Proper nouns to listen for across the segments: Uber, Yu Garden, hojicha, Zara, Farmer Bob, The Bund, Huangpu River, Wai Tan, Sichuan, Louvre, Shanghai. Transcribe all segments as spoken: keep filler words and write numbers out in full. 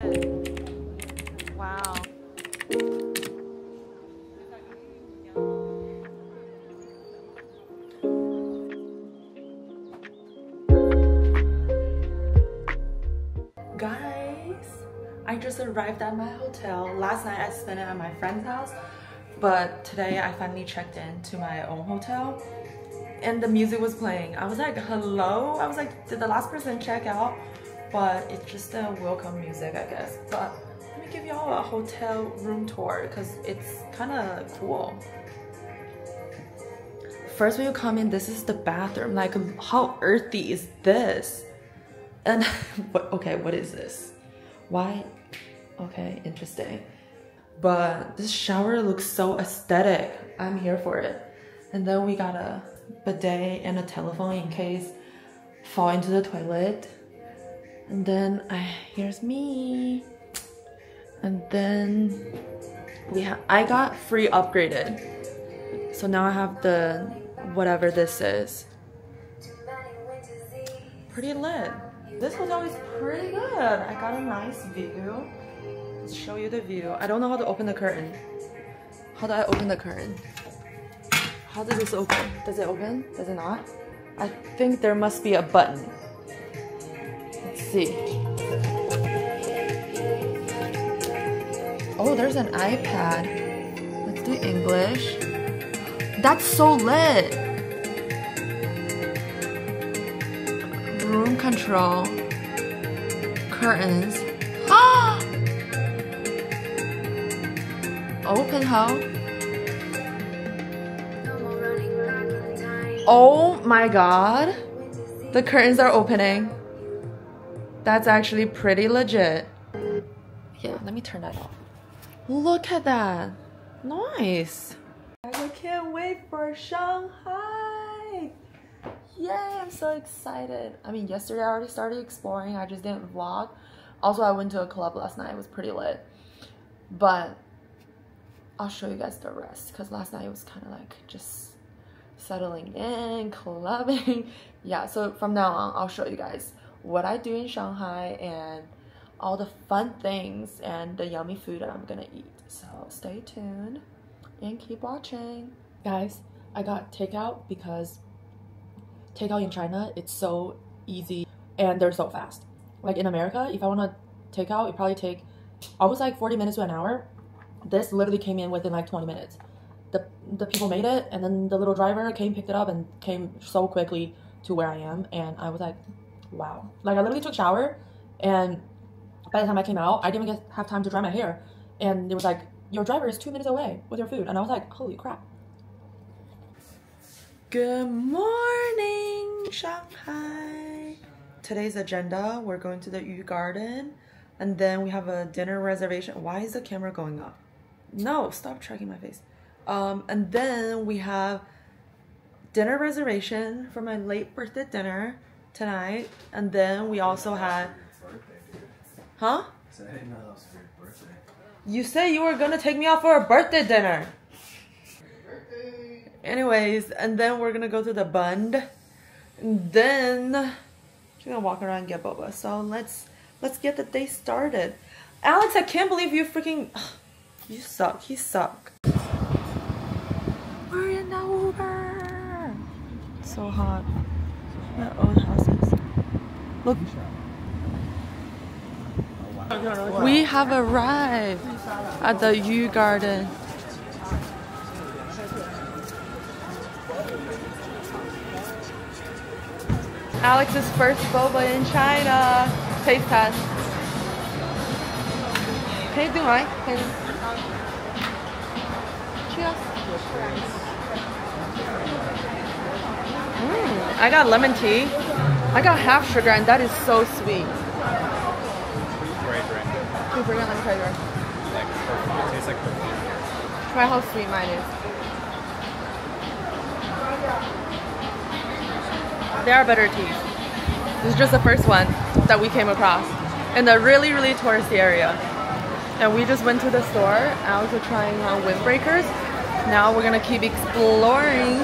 Wow. Guys, I just arrived at my hotel. Last night I spent it at my friend's house, but today I finally checked in to my own hotel and the music was playing. I was like, hello? I was like, did the last person check out? But it's just the welcome music, I guess. But let me give y'all a hotel room tour because it's kind of cool. First, when you come in, this is the bathroom. Like, how earthy is this? And what, okay, what is this? Why? Okay, interesting. But this shower looks so aesthetic. I'm here for it. And then we got a bidet and a telephone in case fall into the toilet. And then I, here's me. And then we ha I got free upgraded. So now I have the whatever this is. Pretty lit. This hotel is pretty good. I got a nice view. Let's show you the view. I don't know how to open the curtain. How do I open the curtain? How does this open? Does it open? Does it not? I think there must be a button. See. Oh, there's an iPad. Let's do English. That's so lit. Room control. Curtains. Ah! Open house. Oh my god. The curtains are opening. That's actually pretty legit. Yeah, let me turn that off. Look at that. Nice. I can't wait for Shanghai. Yay, I'm so excited. I mean, yesterday I already started exploring. I just didn't vlog. Also, I went to a club last night. It was pretty lit. But I'll show you guys the rest because last night it was kind of like just settling in, clubbing. Yeah, so from now on, I'll show you guys what I do in Shanghai and all the fun things and the yummy food that I'm gonna eat. So stay tuned and keep watching. Guys, I got takeout because takeout in China, it's so easy and they're so fast. Like in America, if I wanna take out, it probably take almost like forty minutes to an hour. This literally came in within like twenty minutes. The, the people made it and then the little driver came, picked it up and came so quickly to where I am, and I was like, wow. Like, I literally took a shower and by the time I came out, I didn't even get, have time to dry my hair. And it was like, your driver is two minutes away with your food. And I was like, holy crap. Good morning, Shanghai. Today's agenda, we're going to the Yu Garden. And then we have a dinner reservation. Why is the camera going up? No, stop tracking my face. Um, and then we have dinner reservation for my late birthday dinner tonight, and then we also had, huh? You say you were gonna take me out for a birthday dinner. Anyways, and then we're gonna go to the Bund, and then we're gonna walk around and get boba. So let's let's get the day started. Alex, I can't believe you freaking, you suck. He suck. We're in the Uber. It's so hot. My old houses. Look. We have arrived at the Yu Garden. Alex's first boba in China. Taste test. Can you do mine? Can you? Cheers. Mm. I got lemon tea. I got half sugar, and that is so sweet. Great drink. Can you bring it? Let me try yours. Like perfume. It tastes like perfume. Try how sweet mine is. There are better teas. This is just the first one that we came across in a really, really touristy area. And we just went to the store. I was trying on windbreakers. Now we're gonna keep exploring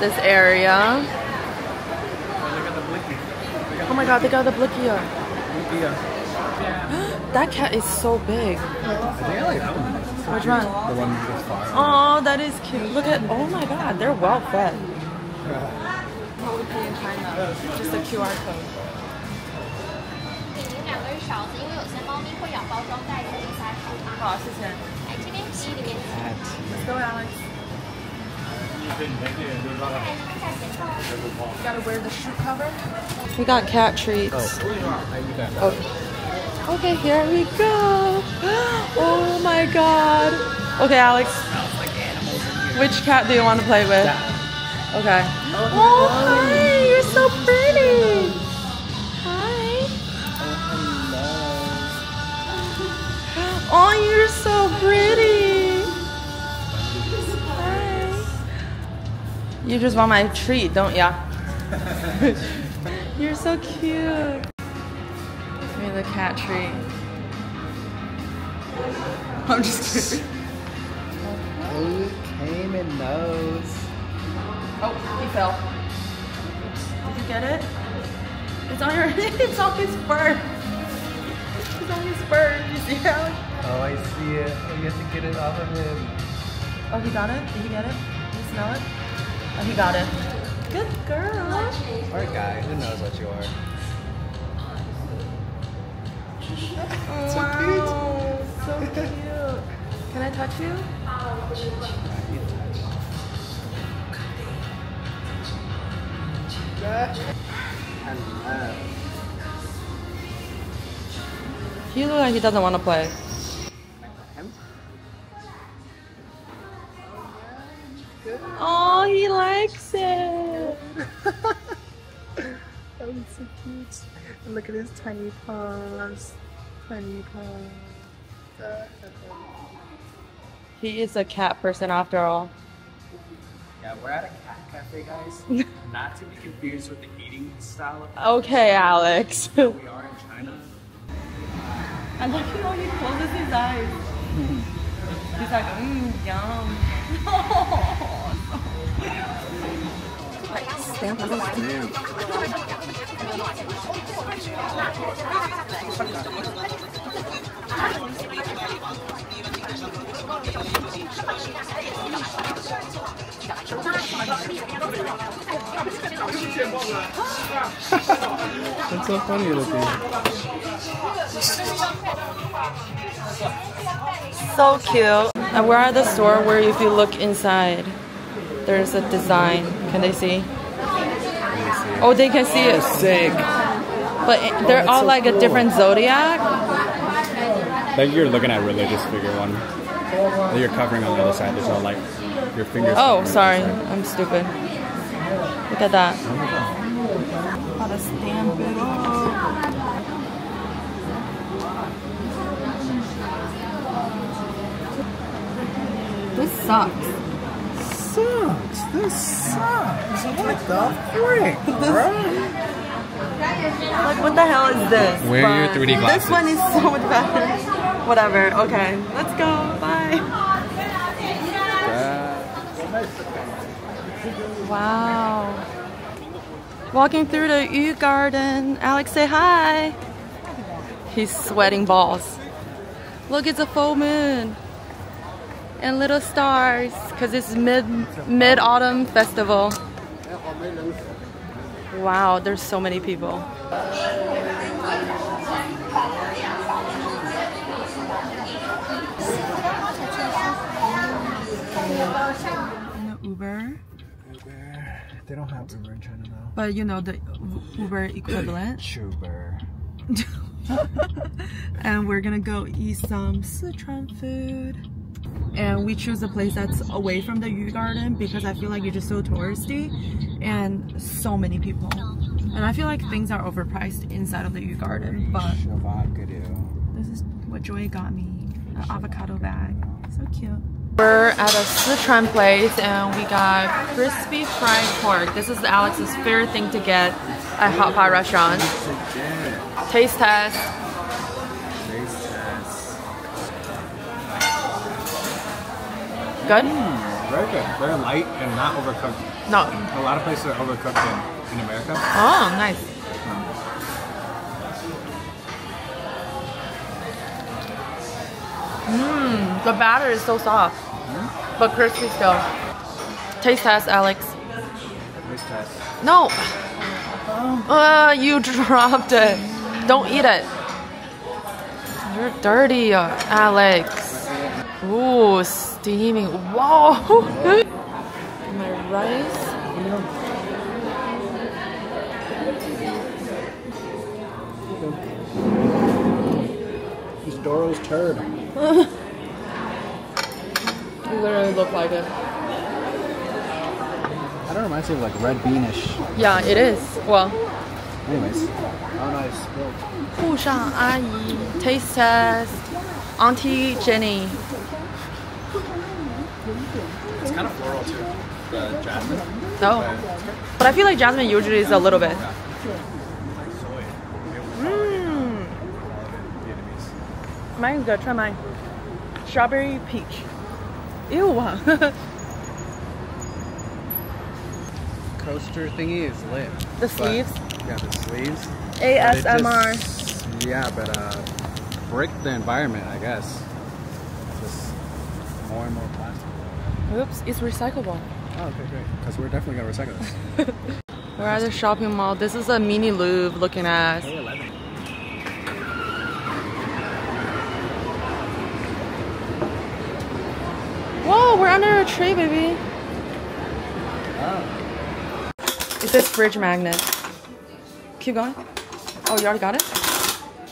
this area. Oh my god, they got the blikia. Yeah. That cat is so big. I like that one. Which one? The one that's far. Oh, that is cute. Look at, oh my god, they're well fed. What would be in China? Just a Q R code. Oh, let's go, Alex. You gotta wear the shoe cover. We got cat treats. Oh. Okay, here we go. Oh my god. Okay, Alex. Which cat do you want to play with? Okay. Oh, hi. You're so pretty. Hi. Oh, you're so pretty. Hi. You just want my treat, don't ya? You're so cute. Give me the cat treat. I'm just kidding. Oh, came in those. Oh, he fell. Did you get it? It's on your. It's on his fur. It's on his fur. You see how? Oh, I see it. Oh, you have to get it off of him. Oh, he got it. Did he get it? Did he smell it? Oh, he got it. Good girl. Or a guy. Who knows what you are? Oh, so wow. Cute. So cute. Can I touch you? You touch. He looks like he doesn't want to play. Oh, he likes it. That was so cute. And look at his tiny paws. Tiny paws. He is a cat person after all. Yeah, we're at a cat cafe, guys. Not to be confused with the eating style of cat. Okay, Alex. We are in China. I like how he closes his eyes. He's like, mmm, yum. That's so funny looking. So cute. And we're at the store where if you look inside, there's a design. Can they see? Oh, they can see it. Sick. But they're all like a different zodiac. Like you're looking at religious figure one. You're covering on the other side. There's all like your fingers. Oh, sorry. I'm stupid. Look at that. How to stamp it up. This sucks. Sucks. This sucks. What the frick, bro? Like, what the hell is this? Wear your three D glasses. This one is so much better. Whatever. Okay. Let's go. Bye. Wow. Walking through the Yu Garden. Alex, say hi. He's sweating balls. Look, it's a full moon. And little stars, because it's mid mid autumn festival. Wow, there's so many people. Uber. Uber. They don't have Uber in China now. But you know the Uber equivalent. Uber. And we're gonna go eat some Sichuan food. And we chose a place that's away from the Yu Garden because I feel like it's just so touristy and so many people. And I feel like things are overpriced inside of the Yu Garden, but this is what Joy got me, an avocado bag. So cute. We're at a Sichuan place and we got crispy fried pork. This is Alex's favorite thing to get at hot pot restaurants. Taste test. Good? Mm, very good. Very light and not overcooked. No. A lot of places are overcooked in, in America. Oh, nice. Mm. The batter is so soft, mm-hmm. but crispy still. Taste test, Alex. Taste test. No. Oh. Uh, you dropped it. Don't eat it. You're dirty, Alex. Ooh, steaming. Whoa. My rice. He's Doro's turd. You literally look like it. That reminds me of like red beanish. Yeah, it is. Well. Anyways. How nice. Fu Shang Ayi. Taste test. Auntie Jenny. It's kind of floral too. The jasmine. No. Oh. But I feel like jasmine usually is a little bit. Mmm. Mine's good. Try mine. Strawberry peach. Ew. Coaster thingy is lit. The sleeves? Yeah, the sleeves. A S M R. Just, yeah, but uh, break the environment, I guess. Just more and more plastic. Oops, it's recyclable. Oh, okay, great. Because we're definitely going to recycle this. We're at the shopping mall. This is a mini Louvre looking ass. Whoa, we're under a tree, baby. Oh. It's this fridge magnet. Keep going. Oh, you already got it?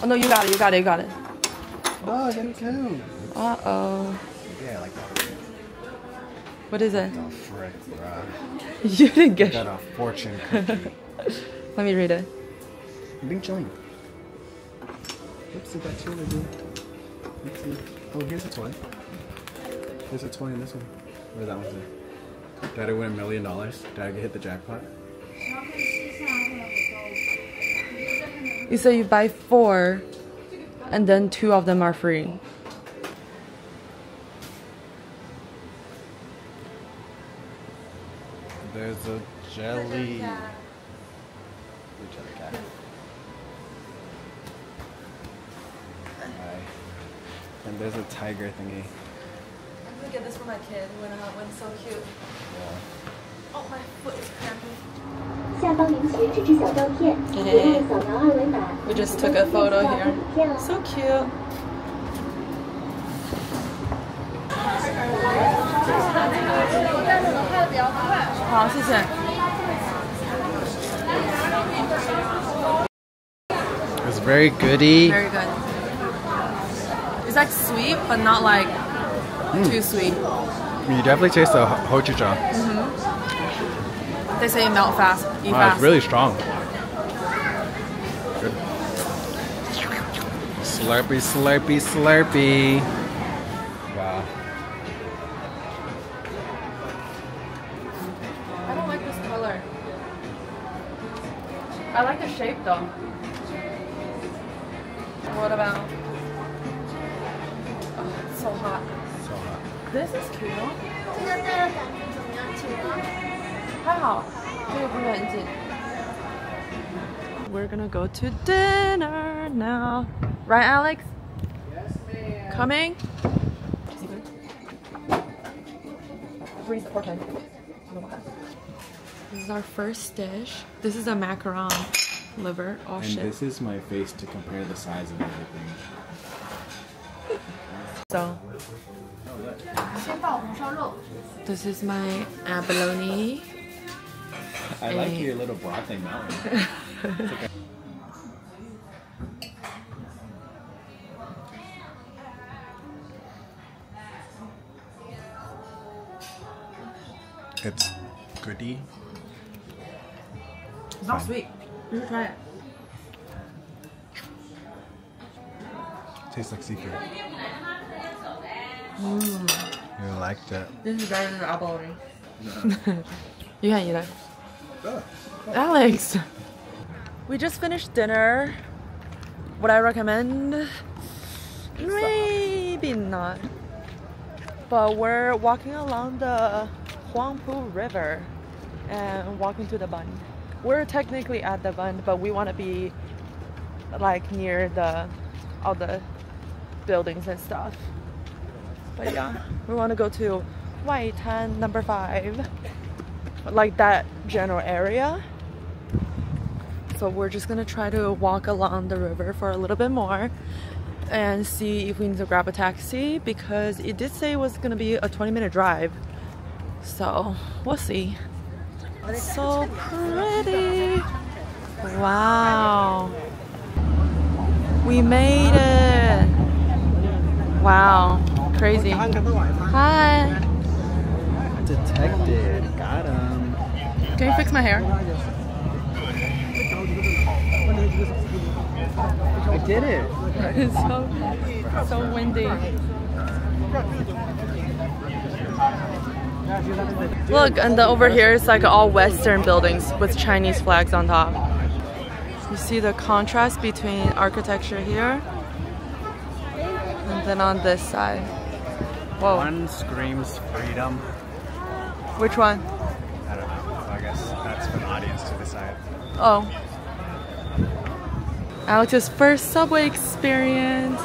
Oh, no, you got it, you got it, you got it. Oh, I got it too. Uh-oh. Yeah, I like that. What is it? The frick, bro. You didn't get it. I got a fortune cookie. Let me read it. Bing Chong. Oops, that's what I do. Oh, here's a toy. There's a toy in this one. Where that one's at? Daddy win a million dollars. Daddy hit the jackpot. You say you buy four, and then two of them are free. There's a jelly. Blue jelly cat. And there's a tiger thingy. I'm gonna get this for my kid when uh, when it's so cute. Yeah. Oh, my foot is cramping. Hey. We just took a photo here. So cute. Oh, thank you. It's very goody. Very good. It's like sweet, but not like mm. too sweet. You definitely taste the hojicha. Mm-hmm. They say melt fast, eat wow, fast. It's really strong. Good. Slurpy, slurpy, slurpy. I like the shape though. What about? Oh, it's so hot. So hot. This is cute. How? We're gonna go to dinner now. Right, Alex? Yes, ma'am. Coming? Freeze the pork. This is our first dish. This is a macaron liver. Oh shit. And this is my face to compare the size of everything. So, this is my abalone. I like and your little broth thing now. Okay. It's goody. It's not sweet. You should try it. Tastes like seafood. Mm. You liked it. This is better than the abalone. No. You can't eat it. Oh. Oh. Alex! We just finished dinner. Would I recommend? Maybe not. But we're walking along the Huangpu River and walking to the Bund. We're technically at the Bund, but we want to be like near the all the buildings and stuff. But yeah, we want to go to Wai Tan number five, like that general area. So we're just gonna try to walk along the river for a little bit more and see if we need to grab a taxi, because it did say it was gonna be a twenty minute drive, so we'll see. So pretty. Wow, we made it. Wow, crazy. Hi, detected. Got him. Can you fix my hair? I did it. It's so, it's so windy. Look, and the, over here is like all Western buildings with Chinese flags on top. You see the contrast between architecture here and then on this side. Whoa. One screams freedom. Which one? I don't know. I guess that's for the audience to decide. Oh. Alex's first subway experience.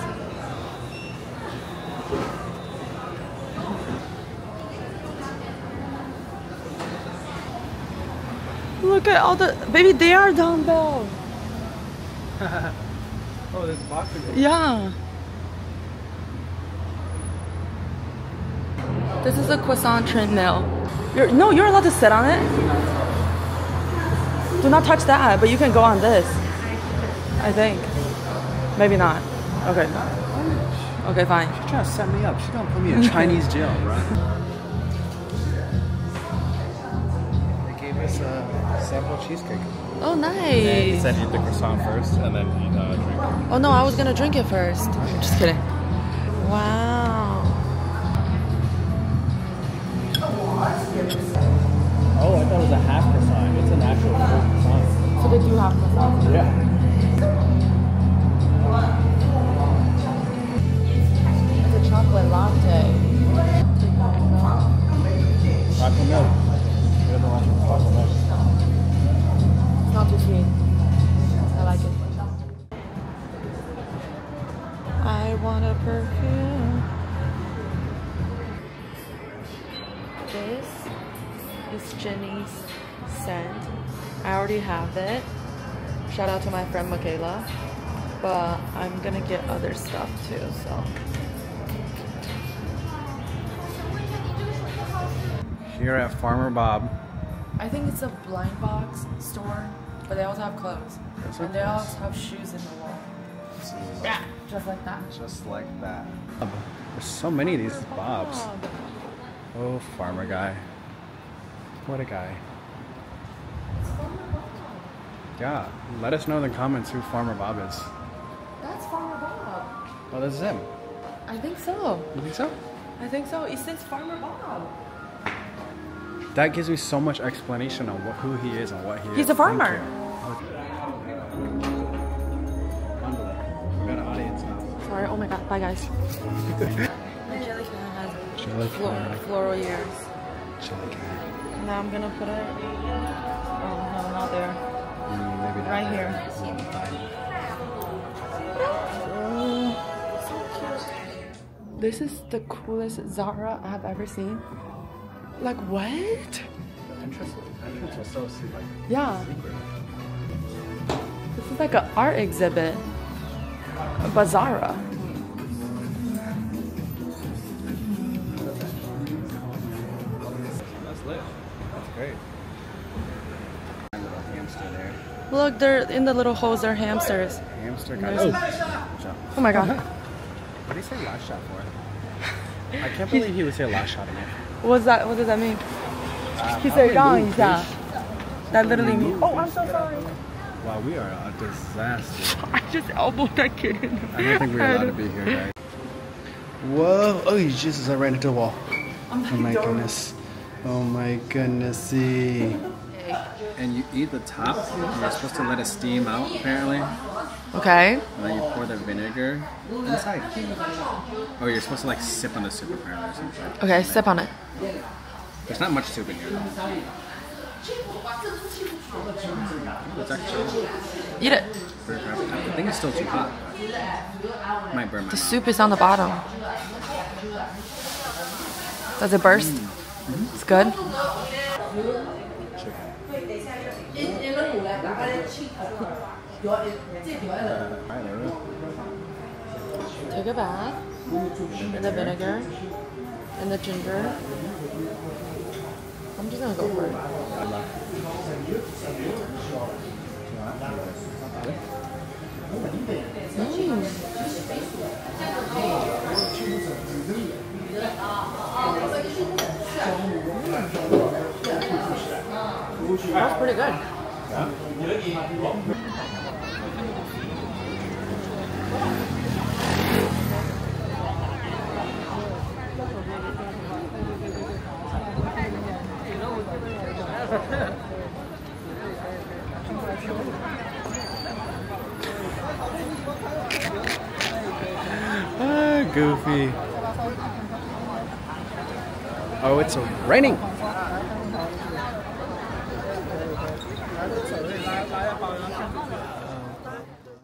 Look at all the... Baby, they are dumbbells. Oh, there's boxing. Yeah. This is a croissant treadmill. You're, no, you're allowed to sit on it. Do not touch that, but you can go on this. I think. Maybe not. Okay. Okay, fine. She's trying to set me up. She's going to put me in Chinese jail, right? They gave us a sample cheesecake. Oh, nice. And they said eat the croissant first and then eat uh, drink it. Oh, no, I was going to drink it first. Just kidding. Wow. Oh, I thought it was a half croissant. It's an actual croissant. So they do half croissant? Yeah. It's a chocolate latte. Chocolate milk. It's not too sweet. I like it. I want a perfume. This is Jenny's scent. I already have it. Shout out to my friend Michaela. But I'm gonna get other stuff too, so. Here at Farmer Bob. I think it's a blind box store, but they also have clothes. That's and they place. Also have shoes in the wall. Yeah, just like that. Just like that. There's so many of these Bobs. Oh, farmer guy. What a guy. Yeah, let us know in the comments who Farmer Bob is. That's Farmer Bob. Oh, this is him. I think so. You think so? I think so. It says Farmer Bob. That gives me so much explanation on what, who he is and what he He's is. He's a farmer. We got an audience now. Sorry. Oh my God. Bye, guys. Jelly floral, floral ears. Jelly cat. Now I'm gonna put it. Oh no, not there. Right here. Oh, this is the coolest Zara I've ever seen. Like what? The entrance, the entrance was so like, yeah. Secret. This is like an art exhibit. By Zara. That's lit. That's great. There. Look, they're in the little holes. They're hamsters. Hamster guy. Oh. Oh my God. What did he say last shot for? I can't believe he would say last shot again. What's that? What does that mean? Uh, he said gong. That literally means. Oh, I'm so sorry. Wow, we are a disaster. I just elbowed that kid. I don't think we're allowed to be here, guys. Whoa! Oh Jesus! I ran into a wall. Oh my goodness. Oh my goodness. And you eat the top, and you're supposed to let it steam out, apparently. Okay. And then you pour the vinegar inside. Oh, you're supposed to like sip on the soup, apparently, or something. Okay, sip on it. There's not much soup in here, though. It's actually... Eat it. I think it's still too hot. Might burn my mouth. The soup is on the bottom. Does it burst? Mm-hmm. It's good. Took a bath in the vinegar and the ginger. I'm just gonna go for it. Mm. That's pretty good. Yeah. Ah, goofy. Oh, it's raining.